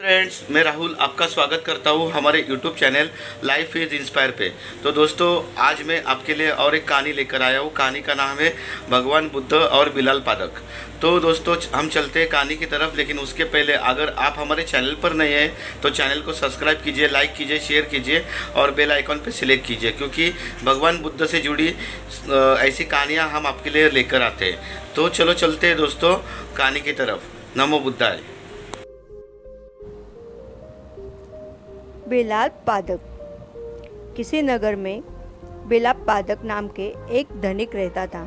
Friends, मैं राहुल आपका स्वागत करता हूँ हमारे YouTube channel life is inspire पे। तो दोस्तों, आज मैं आपके लिए और एक कहानी लेकर आया हूँ। कहानी का नाम है भगवान बुद्ध और बिलाल्पादक। तो दोस्तों, हम चलते हैं कहानी की तरफ, लेकिन उसके पहले अगर आप हमारे चैनल पर नए हैं तो चैनल को सब्सक्राइब कीजिए, लाइक कीजिए, शेयर कीजिए और बेल आइकॉन पर सिलेक्ट कीजिए, क्योंकि भगवान बुद्ध से जुड़ी ऐसी कहानियाँ हम आपके लिए लेकर आते हैं। तो चलो चलते हैं दोस्तों कहानी की तरफ। नमो बुद्धाय। बिलाल्पादक। किसी नगर में बिलाल्पादक नाम के एक धनिक रहता था।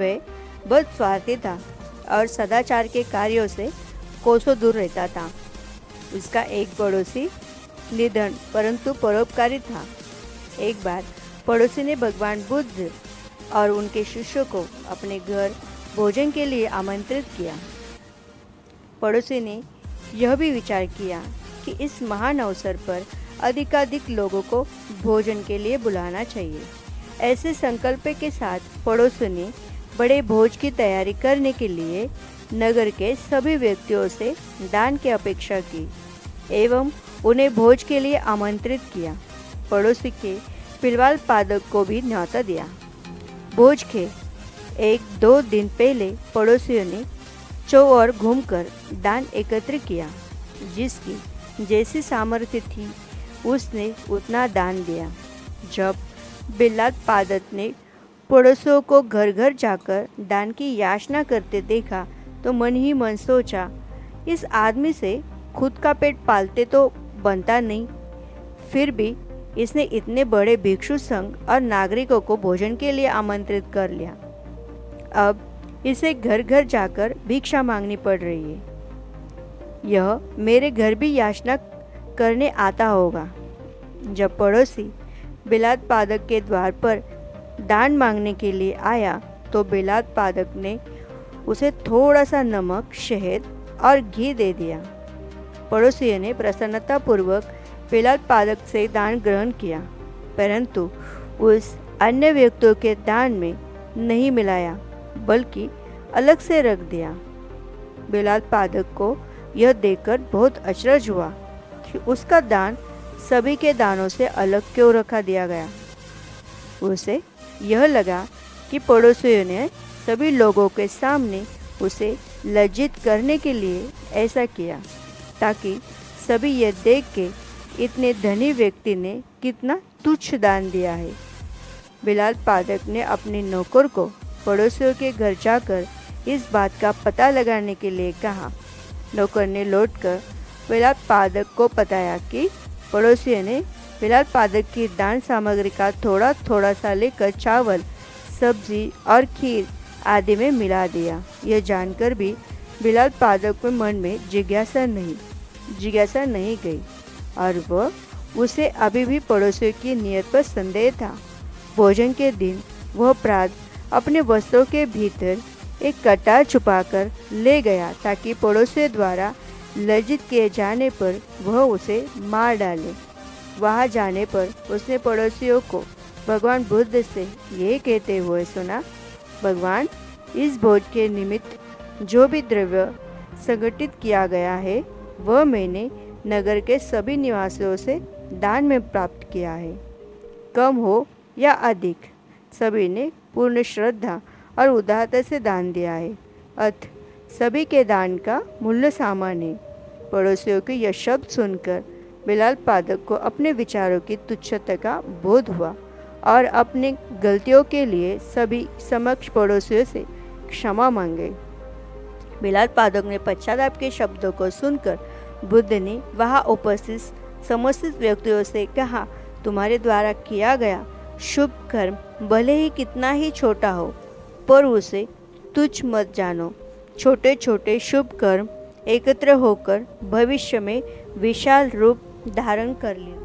वह बहुत स्वार्थी था और सदाचार के कार्यों से कोसों दूर रहता था। उसका एक पड़ोसी निधन परंतु परोपकारी था। एक बार पड़ोसी ने भगवान बुद्ध और उनके शिष्यों को अपने घर भोजन के लिए आमंत्रित किया। पड़ोसी ने यह भी विचार किया कि इस महान अवसर पर अधिकाधिक लोगों को भोजन के लिए बुलाना चाहिए। ऐसे संकल्प के साथ पड़ोसी ने बड़े भोज की तैयारी करने के लिए नगर के सभी व्यक्तियों से दान की अपेक्षा की एवं उन्हें भोज के लिए आमंत्रित किया। पड़ोसी के बिलाल्पादक को भी न्यौता दिया। भोज के 1-2 दिन पहले पड़ोसियों ने चौर घूमकर दान एकत्र किया। जिसकी जैसी सामर्थ्य थी उसने उतना दान दिया। जब बिलाल्पादक ने पड़ोसियों को घर घर जाकर दान की याचना करते देखा तो मन ही मन सोचा, इस आदमी से खुद का पेट पालते तो बनता नहीं, फिर भी इसने इतने बड़े भिक्षु संघ और नागरिकों को भोजन के लिए आमंत्रित कर लिया। अब इसे घर घर जाकर भिक्षा मांगनी पड़ रही है। यह मेरे घर भी याचना करने आता होगा। जब पड़ोसी बिलाल्पादक के द्वार पर दान मांगने के लिए आया तो बिलाल्पादक ने उसे थोड़ा सा नमक, शहद और घी दे दिया। पड़ोसी ने प्रसन्नतापूर्वक बिलाल्पादक से दान ग्रहण किया, परंतु उस अन्य व्यक्तियों के दान में नहीं मिलाया, बल्कि अलग से रख दिया। बिलाल्पादक को यह देखकर बहुत अचरज हुआ कि उसका दान सभी के दानों से अलग क्यों रखा दिया गया। उसे यह लगा कि पड़ोसियों ने सभी लोगों के सामने उसे लज्जित करने के लिए ऐसा किया, ताकि सभी यह देख के इतने धनी व्यक्ति ने कितना तुच्छ दान दिया है। बिलाल्पादक ने अपने नौकर को पड़ोसियों के घर जाकर इस बात का पता लगाने के लिए कहा। नौकर ने लौटकर बिलाल्पादक को बताया कि पड़ोसियों ने बिलाल्पादक की दान सामग्री का थोड़ा थोड़ा सा लेकर चावल, सब्जी और खीर आदि में मिला दिया। यह जानकर भी बिलाल्पादक के मन में जिज्ञासा नहीं गई और वह उसे अभी भी पड़ोसियों की नियत पर संदेह था। भोजन के दिन वह प्रातः अपने वस्त्रों के भीतर एक कटार छुपाकर ले गया, ताकि पड़ोसियों द्वारा लज्जित किए जाने पर वह उसे मार डाले। वहां जाने पर उसने पड़ोसियों को भगवान बुद्ध से ये कहते हुए सुना, भगवान, इस भोज के निमित्त जो भी द्रव्य संगठित किया गया है वह मैंने नगर के सभी निवासियों से दान में प्राप्त किया है। कम हो या अधिक, सभी ने पूर्ण श्रद्धा और उदारता से दान दिया है, अतः सभी के दान का मूल्य समान है। पड़ोसियों के यह शब्द सुनकर बिलाल्पादक को अपने विचारों की तुच्छता का बोध हुआ और अपने गलतियों के लिए सभी समक्ष पड़ोसियों से क्षमा मांगे। बिलाल्पादक ने पश्चाताप के शब्दों को सुनकर बुद्ध ने वहां उपस्थित समस्त व्यक्तियों से कहा, तुम्हारे द्वारा किया गया शुभ कर्म भले ही कितना ही छोटा हो, पर उसे तुच्छ मत जानो। छोटे छोटे शुभ कर्म एकत्र होकर भविष्य में विशाल रूप धारण कर लेते हैं।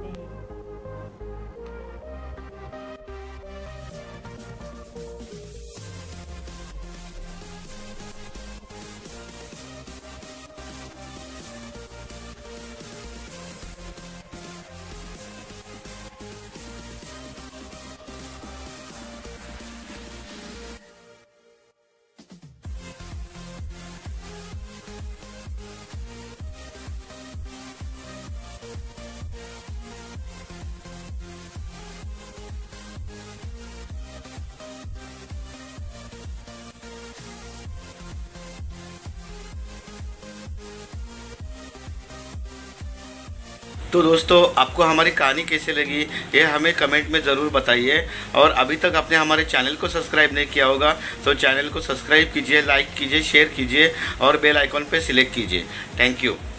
तो दोस्तों आपको हमारी कहानी कैसे लगी ये हमें कमेंट में ज़रूर बताइए, और अभी तक आपने हमारे चैनल को सब्सक्राइब नहीं किया होगा तो चैनल को सब्सक्राइब कीजिए, लाइक कीजिए, शेयर कीजिए और बेल आइकॉन पर सिलेक्ट कीजिए। Thank you.